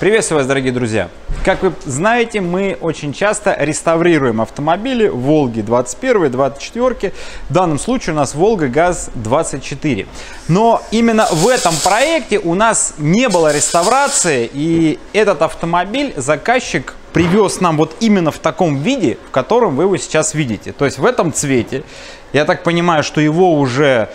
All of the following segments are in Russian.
Приветствую вас, дорогие друзья! Как вы знаете, мы очень часто реставрируем автомобили Волги 21, 24. В данном случае у нас Волга ГАЗ 24. Но именно в этом проекте у нас не было реставрации, и этот автомобиль заказчик привез нам вот именно в таком виде, в котором вы его сейчас видите. То есть в этом цвете. Я так понимаю, что его уже...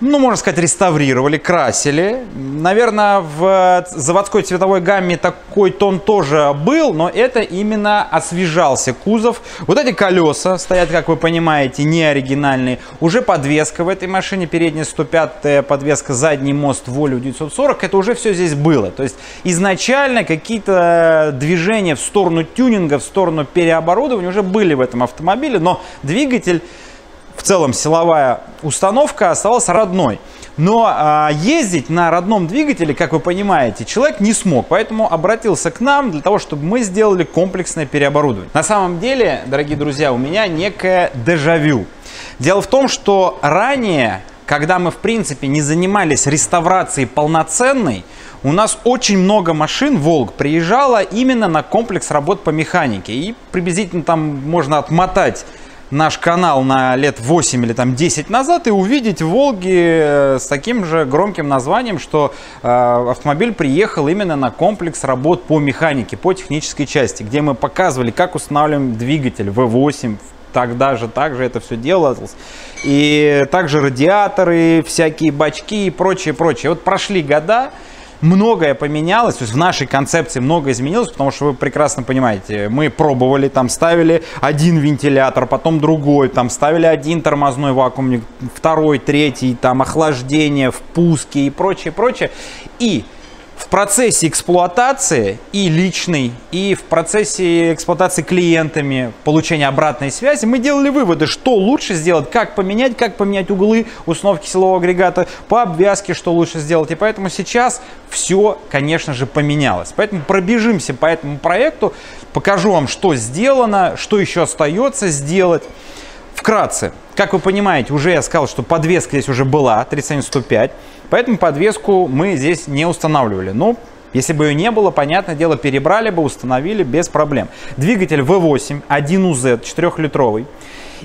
ну, можно сказать, реставрировали, красили. Наверное, в заводской цветовой гамме такой тон тоже был, но это именно освежался кузов. Вот эти колеса стоят, как вы понимаете, не оригинальные. Уже подвеска в этой машине, передняя 105-я подвеска, задний мост Volvo 940. Это уже все здесь было. То есть изначально какие-то движения в сторону тюнинга, в сторону переоборудования уже были в этом автомобиле, но двигатель... в целом силовая установка осталась родной. Но ездить на родном двигателе, как вы понимаете, человек не смог. Поэтому обратился к нам для того, чтобы мы сделали комплексное переоборудование. На самом деле, дорогие друзья, у меня некое дежавю. Дело в том, что ранее, когда мы в принципе не занимались реставрацией полноценной, у нас очень много машин «Волг» приезжало именно на комплекс работ по механике. И приблизительно там можно отмотать наш канал на лет 8 или там 10 назад и увидеть Волги с таким же громким названием, что автомобиль приехал именно на комплекс работ по механике, по технической части, где мы показывали, как устанавливаем двигатель V8, тогда же также это все делалось, и также радиаторы, всякие бачки и прочее, прочее. Вот прошли года. Многое поменялось, то есть в нашей концепции многое изменилось, потому что вы прекрасно понимаете, мы пробовали, там ставили один вентилятор, потом другой, там ставили один тормозной вакуумник, второй, третий, там охлаждение, впуски и прочее, прочее. И в процессе эксплуатации и личной, и в процессе эксплуатации клиентами, получения обратной связи, мы делали выводы, что лучше сделать, как поменять углы установки силового агрегата, по обвязке, что лучше сделать. И поэтому сейчас все, конечно же, поменялось. Поэтому пробежимся по этому проекту, покажу вам, что сделано, что еще остается сделать. Вкратце, как вы понимаете, уже я сказал, что подвеска здесь уже была, 3105, поэтому подвеску мы здесь не устанавливали. Но если бы ее не было, понятное дело, перебрали бы, установили без проблем. Двигатель V8 1УЗ 4-литровый.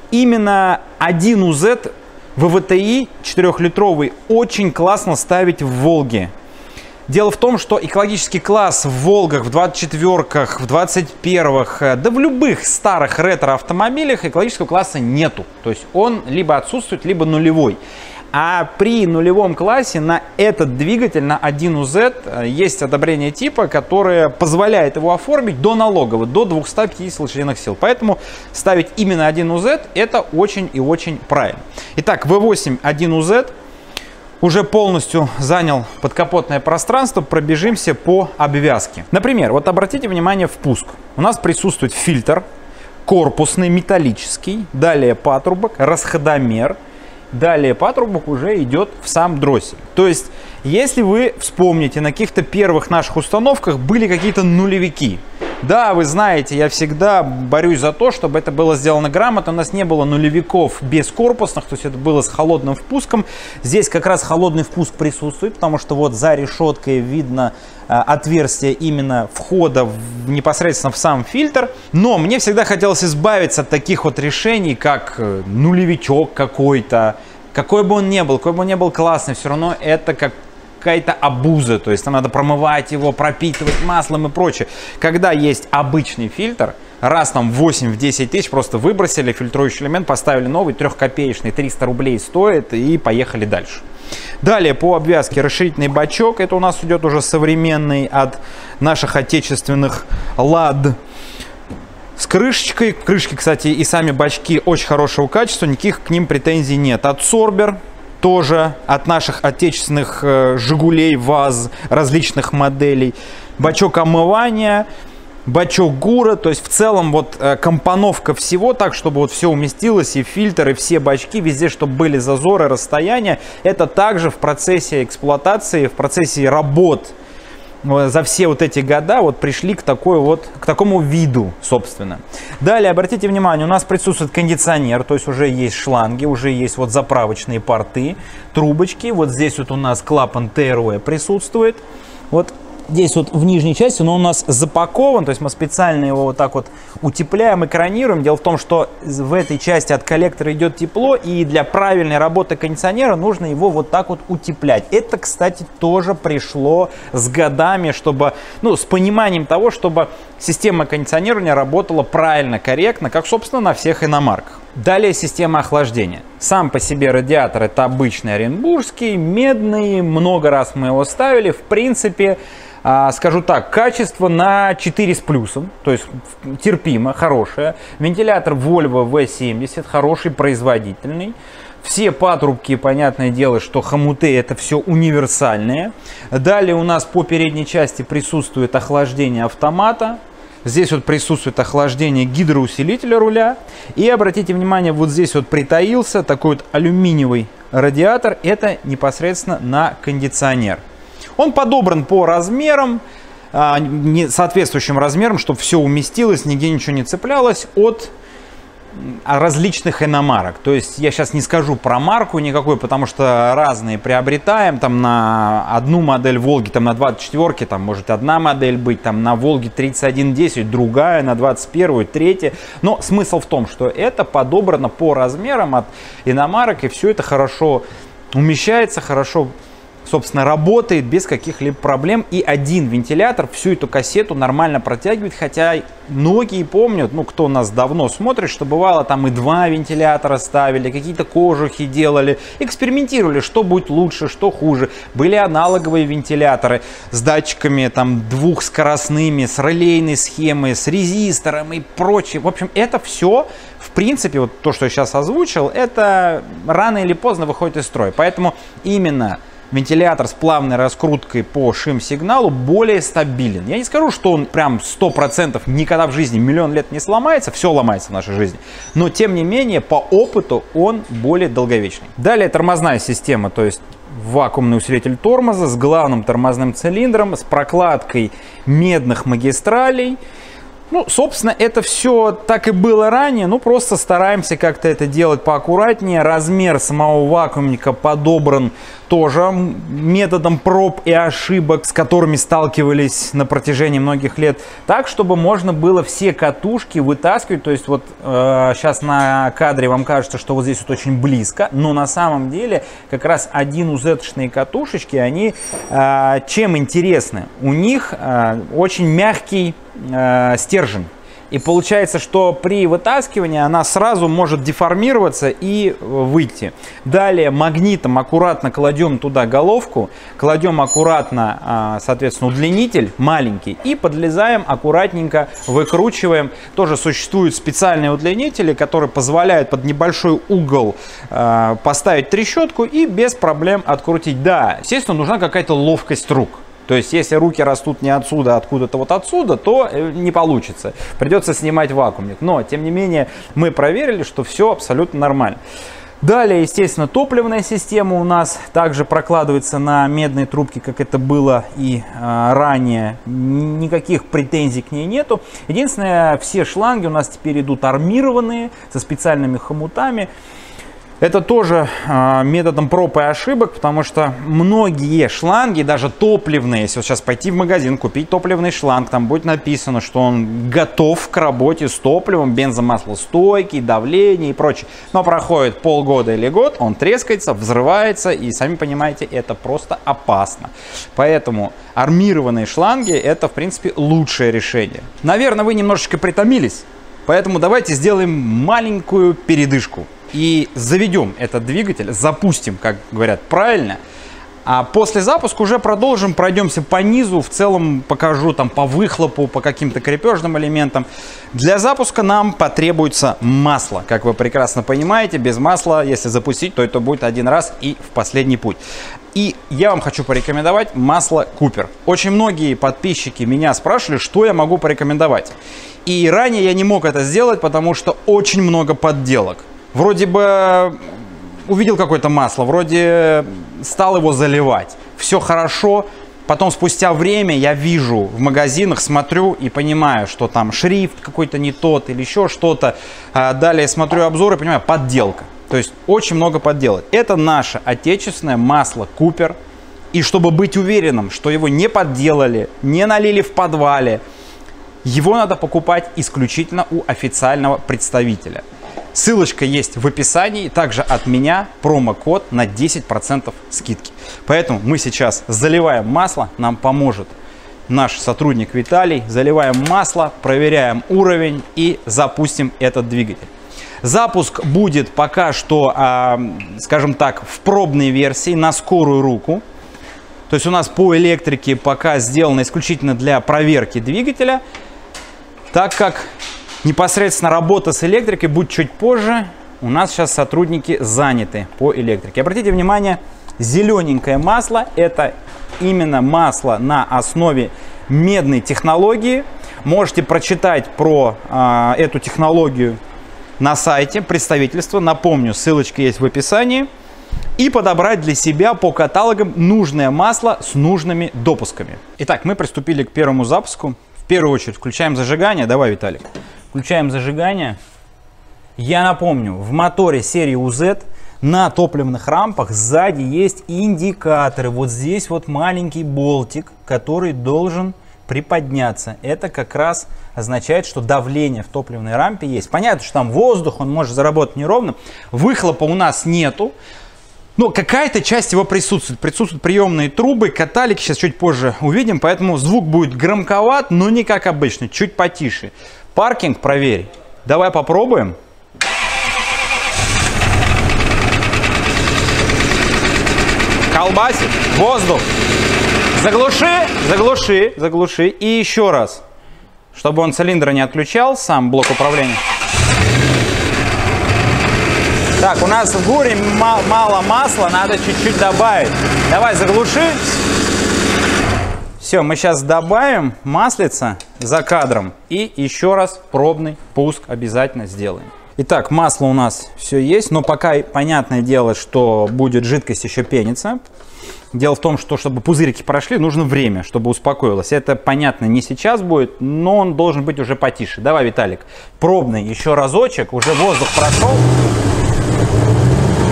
Именно 1УЗ ВВТИ 4-литровый очень классно ставить в Волге. Дело в том, что экологический класс в Волгах, в 24-ках, в 21-х, да в любых старых ретро-автомобилях экологического класса нету. То есть он либо отсутствует, либо нулевой. А при нулевом классе на этот двигатель, на 1УЗ, есть одобрение типа, которое позволяет его оформить до налогового, до 250 лошадиных сил. Поэтому ставить именно 1УЗ это очень и очень правильно. Итак, V8 1УЗ. Уже полностью занял подкапотное пространство, пробежимся по обвязке. Например, вот обратите внимание, впуск. У нас присутствует фильтр, корпусный, металлический, далее патрубок, расходомер, далее патрубок уже идет в сам дроссель. То есть, если вы вспомните, на каких-то первых наших установках были какие-то нулевики. Да, вы знаете, я всегда борюсь за то, чтобы это было сделано грамотно. У нас не было нулевиков без корпусных, то есть это было с холодным впуском. Здесь как раз холодный впуск присутствует, потому что вот за решеткой видно отверстие именно входа непосредственно в сам фильтр. Но мне всегда хотелось избавиться от таких вот решений, как нулевичок какой-то. Какой бы он ни был, какой бы он ни был классный, все равно это как какая-то обуза, то есть нам надо промывать его, пропитывать маслом и прочее. Когда есть обычный фильтр, раз там 8-10 тысяч, просто выбросили фильтрующий элемент, поставили новый, 3-копеечный, 300 рублей стоит, и поехали дальше. Далее по обвязке расширительный бачок, это у нас идет уже современный от наших отечественных лад. С крышечкой, крышки, кстати, и сами бачки очень хорошего качества, никаких к ним претензий нет. Адсорбер. Тоже от наших отечественных «Жигулей», «ВАЗ», различных моделей. Бачок омывания, бачок ГУРа. То есть в целом вот компоновка всего так, чтобы вот все уместилось, и фильтры, и все бачки, везде, чтобы были зазоры, расстояния. Это также в процессе эксплуатации, в процессе работ за все вот эти года вот пришли к такой вот, к такому виду, собственно. Далее, обратите внимание, у нас присутствует кондиционер, то есть уже есть шланги, уже есть вот заправочные порты, трубочки. Вот здесь вот у нас клапан ТРВ присутствует. Вот здесь вот в нижней части, но он у нас запакован, то есть мы специально его вот так вот утепляем, экранируем. Дело в том, что в этой части от коллектора идет тепло, и для правильной работы кондиционера нужно его вот так вот утеплять. Это, кстати, тоже пришло с годами, чтобы, ну, с пониманием того, чтобы система кондиционирования работала правильно, корректно, как, собственно, на всех иномарках. Далее система охлаждения. Сам по себе радиатор — это обычный оренбургский, медный, много раз мы его ставили. В принципе, скажу так, качество на 4 с плюсом, то есть терпимо, хорошее. Вентилятор Volvo V70, хороший, производительный. Все патрубки, понятное дело, что хомуты — это все универсальные. Далее у нас по передней части присутствует охлаждение автомата. Здесь вот присутствует охлаждение гидроусилителя руля. И обратите внимание, вот здесь вот притаился такой вот алюминиевый радиатор. Это непосредственно на кондиционер. Он подобран по размерам, соответствующим размерам, чтобы все уместилось, нигде ничего не цеплялось от различных иномарок. То есть я сейчас не скажу про марку никакой, потому что разные приобретаем. Там на одну модель Волги, там на 24-ке, там может одна модель быть, там на Волге 3110 другая, на 21-ю третья. Но смысл в том, что это подобрано по размерам от иномарок, и все это хорошо умещается, хорошо, собственно, работает без каких-либо проблем. И один вентилятор всю эту кассету нормально протягивает, хотя многие помнят, ну, кто нас давно смотрит, что бывало, там и два вентилятора ставили, какие-то кожухи делали, экспериментировали, что будет лучше, что хуже. Были аналоговые вентиляторы с датчиками, там, двухскоростными, с релейной схемой, с резистором и прочее. В общем, это все, в принципе, вот то, что я сейчас озвучил, это рано или поздно выходит из строя. Поэтому именно вентилятор с плавной раскруткой по шим-сигналу более стабилен. Я не скажу, что он прям 100% никогда в жизни, миллион лет не сломается, все ломается в нашей жизни, но тем не менее по опыту он более долговечный. Далее тормозная система, то есть вакуумный усилитель тормоза с главным тормозным цилиндром, с прокладкой медных магистралей. Ну, собственно, это все так и было ранее, ну, просто стараемся как-то это делать поаккуратнее. Размер самого вакуумника подобран тоже методом проб и ошибок, с которыми сталкивались на протяжении многих лет, так, чтобы можно было все катушки вытаскивать. То есть вот сейчас на кадре вам кажется, что вот здесь вот очень близко, но на самом деле как раз 1УЗ-шные катушечки, они чем интересны? У них очень мягкий стержень. И получается, что при вытаскивании она сразу может деформироваться и выйти. Далее магнитом аккуратно кладем туда головку, кладем аккуратно, соответственно, удлинитель маленький и подлезаем, аккуратненько выкручиваем. Тоже существуют специальные удлинители, которые позволяют под небольшой угол поставить трещотку и без проблем открутить. Да, естественно, нужна какая-то ловкость рук. То есть, если руки растут не отсюда, а откуда-то вот отсюда, то не получится. Придется снимать вакуумник. Но, тем не менее, мы проверили, что все абсолютно нормально. Далее, естественно, топливная система у нас также прокладывается на медной трубке, как это было и ранее. Никаких претензий к ней нету. Единственное, все шланги у нас теперь идут армированные, со специальными хомутами. Это тоже методом проб и ошибок, потому что многие шланги, даже топливные, если вот сейчас пойти в магазин, купить топливный шланг, там будет написано, что он готов к работе с топливом, бензомаслостойкий, давление и прочее. Но проходит полгода или год, он трескается, взрывается, и, сами понимаете, это просто опасно. Поэтому армированные шланги — это, в принципе, лучшее решение. Наверное, вы немножечко притомились, поэтому давайте сделаем маленькую передышку и заведем этот двигатель, запустим, как говорят правильно, а после запуска уже продолжим, пройдемся по низу, в целом покажу там по выхлопу, по каким-то крепежным элементам. Для запуска нам потребуется масло, как вы прекрасно понимаете, без масла, если запустить, то это будет один раз и в последний путь. И я вам хочу порекомендовать масло CUPPER. Очень многие подписчики меня спрашивали, что я могу порекомендовать. И ранее я не мог это сделать, потому что очень много подделок. Вроде бы увидел какое-то масло, вроде стал его заливать. Все хорошо. Потом спустя время я вижу в магазинах, смотрю и понимаю, что там шрифт какой-то не тот или еще что-то. Далее смотрю обзоры и понимаю, подделка. То есть очень много подделок. Это наше отечественное масло CUPPER. И чтобы быть уверенным, что его не подделали, не налили в подвале, его надо покупать исключительно у официального представителя. Ссылочка есть в описании, также от меня промокод на 10% скидки. Поэтому мы сейчас заливаем масло, нам поможет наш сотрудник Виталий. Заливаем масло, проверяем уровень и запустим этот двигатель. Запуск будет пока что, скажем так, в пробной версии, на скорую руку. То есть у нас по электрике пока сделано исключительно для проверки двигателя, так как непосредственно работа с электрикой будет чуть позже. У нас сейчас сотрудники заняты по электрике. Обратите внимание, зелененькое масло – это именно масло на основе медной технологии. Можете прочитать про эту технологию на сайте представительства. Напомню, ссылочка есть в описании. И подобрать для себя по каталогам нужное масло с нужными допусками. Итак, мы приступили к первому запуску. В первую очередь включаем зажигание. Давай, Виталик. Включаем зажигание. Я напомню, в моторе серии 2UZ на топливных рампах сзади есть индикаторы. Вот здесь вот маленький болтик, который должен приподняться. Это как раз означает, что давление в топливной рампе есть. Понятно, что там воздух, он может заработать неровно. Выхлопа у нас нету. Но какая-то часть его присутствует. Присутствуют приемные трубы, каталики. Сейчас чуть позже увидим. Поэтому звук будет громковат, но не как обычно. Чуть потише. Паркинг проверь. Давай попробуем. Колбасит. Воздух. Заглуши, заглуши, заглуши. И еще раз. Чтобы он цилиндра не отключал, сам блок управления. Так, у нас в буре мало масла, надо чуть-чуть добавить. Давай, заглуши. Все, мы сейчас добавим маслица за кадром. И еще раз пробный пуск обязательно сделаем. Итак, масло у нас все есть, но пока понятное дело, что будет жидкость еще пениться. Дело в том, что чтобы пузырики прошли, нужно время, чтобы успокоилось. Это понятно не сейчас будет, но он должен быть уже потише. Давай, Виталик, пробный еще разочек, уже воздух прошел.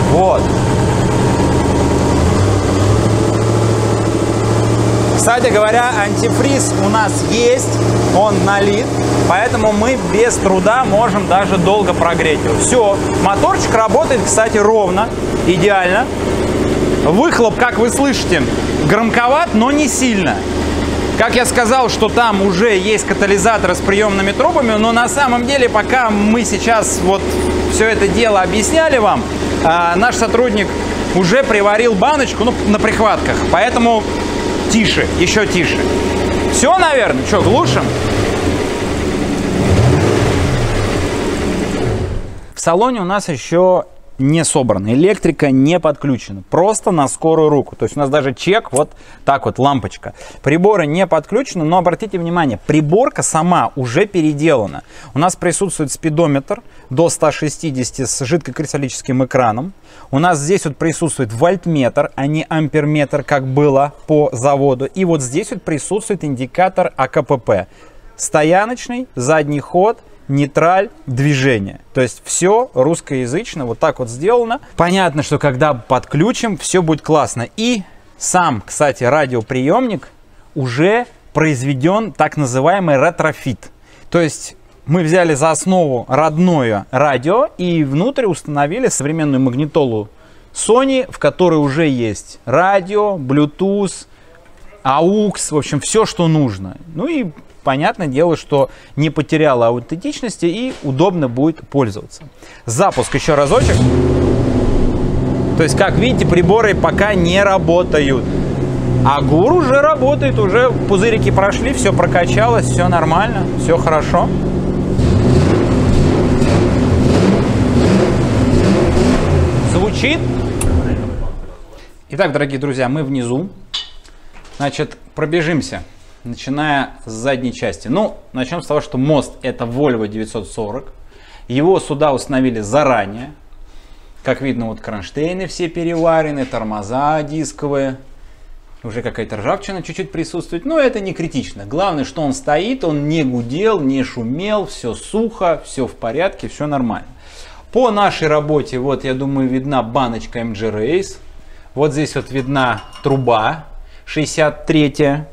Вот. Кстати говоря, антифриз у нас есть, он налит, поэтому мы без труда можем даже долго прогреть его. Все, моторчик работает, кстати, ровно, идеально. Выхлоп, как вы слышите, громковат, но не сильно. Как я сказал, что там уже есть катализаторы с приемными трубами, но на самом деле, пока мы сейчас вот все это дело объясняли вам, наш сотрудник уже приварил баночку, ну, на прихватках, поэтому тише, еще тише. Все, наверное, что, глушим? В салоне у нас еще не собрана, электрика не подключена, просто на скорую руку. То есть у нас даже чек, вот так вот, лампочка. Приборы не подключены, но обратите внимание, приборка сама уже переделана. У нас присутствует спидометр до 160 с жидкокристаллическим экраном. У нас здесь вот присутствует вольтметр, а не амперметр, как было по заводу. И вот здесь вот присутствует индикатор АКПП. Стояночный, задний ход, нейтраль, движение. То есть все русскоязычно, вот так вот сделано. Понятно, что когда подключим, все будет классно. И сам, кстати, радиоприемник уже произведен так называемый ретрофит. То есть мы взяли за основу родное радио и внутрь установили современную магнитолу Sony, в которой уже есть радио, Bluetooth, AUX, в общем, все, что нужно. Ну и понятное дело, что не потеряла аутентичности и удобно будет пользоваться. Запуск еще разочек. То есть, как видите, приборы пока не работают. А ГУР уже работает, уже пузырики прошли, все прокачалось, все нормально, все хорошо. Звучит. Итак, дорогие друзья, мы внизу. Значит, пробежимся. Начиная с задней части. Ну, начнем с того, что мост — это Volvo 940. Его сюда установили заранее. Как видно, вот кронштейны все переварены, тормоза дисковые. Уже какая-то ржавчина чуть-чуть присутствует, но это не критично. Главное, что он стоит, он не гудел, не шумел, все сухо, все в порядке, все нормально. По нашей работе, вот я думаю, видна баночка MG Race. Вот здесь вот видна труба. 63-я.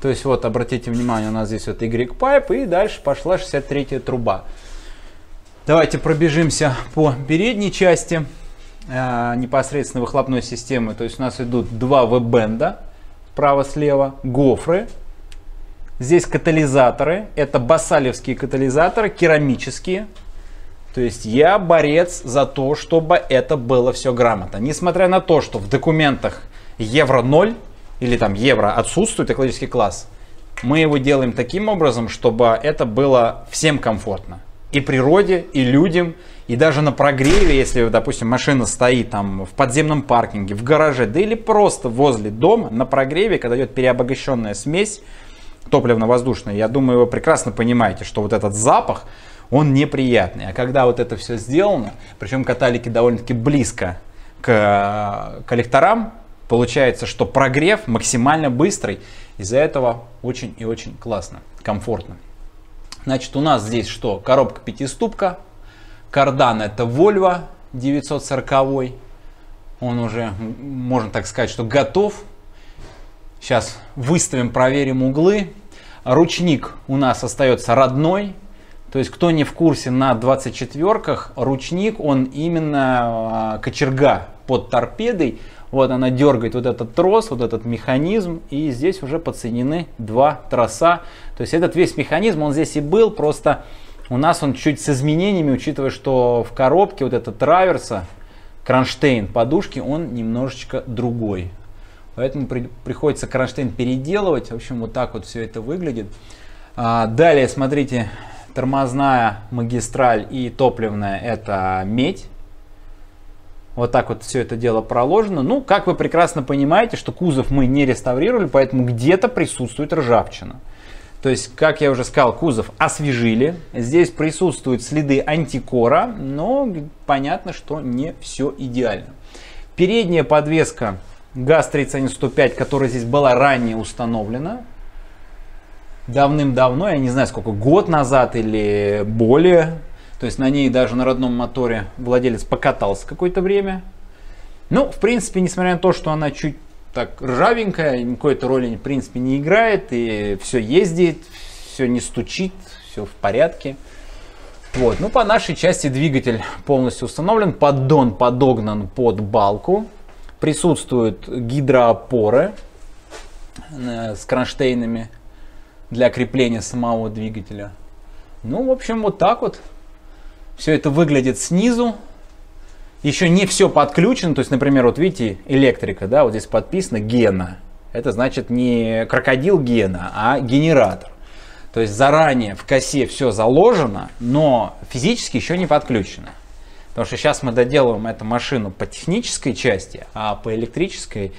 То есть вот, обратите внимание, у нас здесь вот Y-пайп, и дальше пошла 63-я труба. Давайте пробежимся по передней части непосредственно выхлопной системы. То есть у нас идут два В-бенда, право-слева, гофры. Здесь катализаторы, это басалевские катализаторы, керамические. То есть я борец за то, чтобы это было все грамотно. Несмотря на то, что в документах евро 0 или там евро отсутствует экологический класс, мы его делаем таким образом, чтобы это было всем комфортно. И природе, и людям, и даже на прогреве, если, допустим, машина стоит там в подземном паркинге, в гараже, да или просто возле дома на прогреве, когда идет переобогащенная смесь топливно-воздушная, я думаю, вы прекрасно понимаете, что вот этот запах, он неприятный. А когда вот это все сделано, причем каталики довольно-таки близко к коллекторам, получается, что прогрев максимально быстрый. Из-за этого очень и очень классно, комфортно. Значит, у нас здесь что? Коробка пятиступка. Кардан это Volvo 940. Он уже, можно так сказать, что готов. Сейчас выставим, проверим углы. Ручник у нас остается родной. То есть, кто не в курсе, на 24-ках ручник, он именно кочерга под торпедой. Вот она дергает вот этот трос, вот этот механизм, и здесь уже подсоединены два троса. То есть этот весь механизм, он здесь и был, просто у нас он чуть с изменениями, учитывая, что в коробке вот этот траверса, кронштейн подушки, он немножечко другой. Поэтому приходится кронштейн переделывать. В общем, вот так вот все это выглядит. Далее, смотрите, тормозная магистраль и топливная это медь. Вот так вот все это дело проложено. Ну, как вы прекрасно понимаете, что кузов мы не реставрировали, поэтому где-то присутствует ржавчина. То есть, как я уже сказал, кузов освежили. Здесь присутствуют следы антикора, но понятно, что не все идеально. Передняя подвеска ГАЗ-31105, которая здесь была ранее установлена. Давным-давно, я не знаю сколько, год назад или более. То есть на ней даже на родном моторе владелец покатался какое-то время. Ну, в принципе, несмотря на то, что она чуть так ржавенькая, никакой-то роли, в принципе, не играет. И все ездит, все не стучит, все в порядке. Вот, ну, по нашей части двигатель полностью установлен. Поддон подогнан под балку. Присутствуют гидроопоры с кронштейнами для крепления самого двигателя. Ну, в общем, вот так вот. Все это выглядит снизу. Еще не все подключено. То есть, например, вот видите, электрика, да, вот здесь подписано Гена. Это значит не крокодил Гена, а генератор. То есть заранее в косе все заложено, но физически еще не подключено. Потому что сейчас мы доделываем эту машину по технической части, а по электрической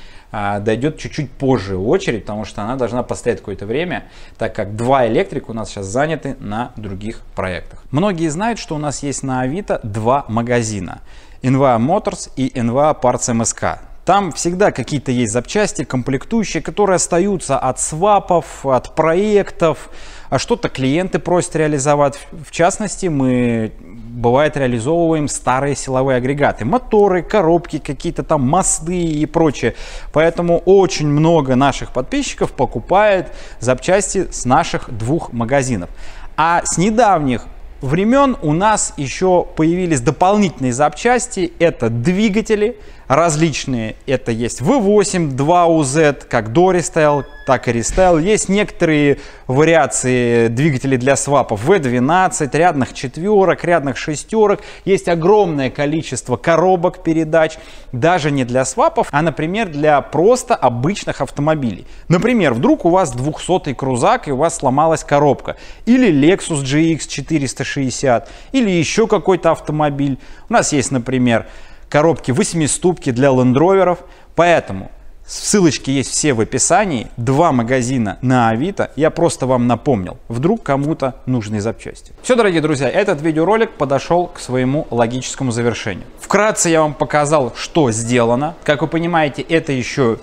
дойдет чуть-чуть позже очередь, потому что она должна постоять какое-то время, так как два электрика у нас сейчас заняты на других проектах. Многие знают, что у нас есть на Авито два магазина, NVA Motors и NVA Parts MSK. Там всегда какие-то есть запчасти, комплектующие, которые остаются от свапов, от проектов, а что-то клиенты просят реализовать. В частности, мы, бывает, реализовываем старые силовые агрегаты, моторы, коробки, какие-то там мосты и прочее. Поэтому очень много наших подписчиков покупает запчасти с наших двух магазинов. А с недавних времен у нас еще появились дополнительные запчасти, это двигатели различные, это есть V8, 2UZ, как до рестайл, так и рестайл, есть некоторые вариации двигателей для свапов V12, рядных четверок, рядных шестерок, есть огромное количество коробок передач, даже не для свапов, а, например, для просто обычных автомобилей. Например, вдруг у вас 200-й крузак и у вас сломалась коробка, или Lexus GX 460, или еще какой-то автомобиль. У нас есть, например, коробки 8-ступки для лендроверов, поэтому ссылочки есть все в описании, два магазина на Авито, я просто вам напомнил, вдруг кому-то нужны запчасти. Все, дорогие друзья, этот видеоролик подошел к своему логическому завершению. Вкратце я вам показал, что сделано. Как вы понимаете, это еще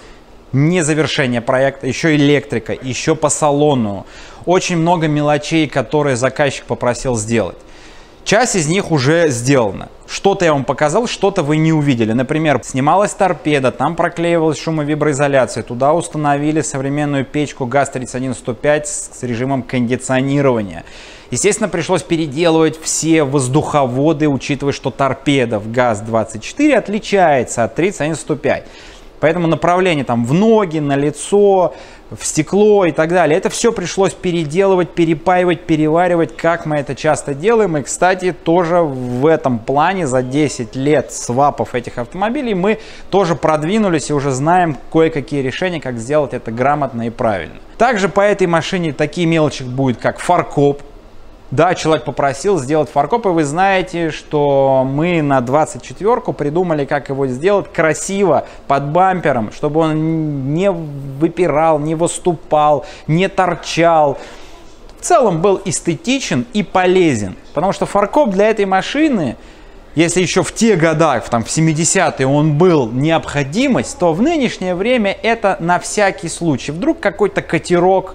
не завершение проекта, еще электрика, еще по салону, очень много мелочей, которые заказчик попросил сделать. Часть из них уже сделана. Что-то я вам показал, что-то вы не увидели. Например, снималась торпеда, там проклеивалась шумовиброизоляция. Туда установили современную печку ГАЗ-31105 с режимом кондиционирования. Естественно, пришлось переделывать все воздуховоды, учитывая, что торпеда в ГАЗ-24 отличается от 31105. Поэтому направление там в ноги, на лицо, в стекло и так далее. Это все пришлось переделывать, перепаивать, переваривать, как мы это часто делаем. И, кстати, тоже в этом плане за 10 лет свапов этих автомобилей мы тоже продвинулись и уже знаем кое-какие решения, как сделать это грамотно и правильно. Также по этой машине такие мелочи будут, как фаркоп. Да, человек попросил сделать фаркоп, и вы знаете, что мы на 24-ку придумали, как его сделать красиво, под бампером, чтобы он не выпирал, не выступал, не торчал. В целом был эстетичен и полезен, потому что фаркоп для этой машины, если еще в те годы, там, в 70-е он был необходимость, то в нынешнее время это на всякий случай. Вдруг какой-то катерок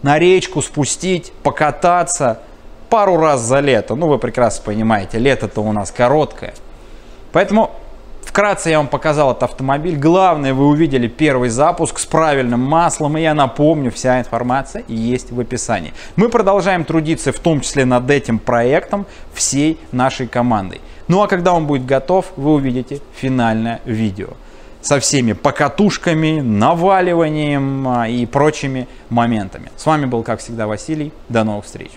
на речку спустить, покататься. Пару раз за лето. Ну, вы прекрасно понимаете, лето-то у нас короткое. Поэтому вкратце я вам показал этот автомобиль. Главное, вы увидели первый запуск с правильным маслом. И я напомню, вся информация есть в описании. Мы продолжаем трудиться, в том числе над этим проектом, всей нашей командой. Ну, а когда он будет готов, вы увидите финальное видео со всеми покатушками, наваливанием и прочими моментами. С вами был, как всегда, Василий. До новых встреч!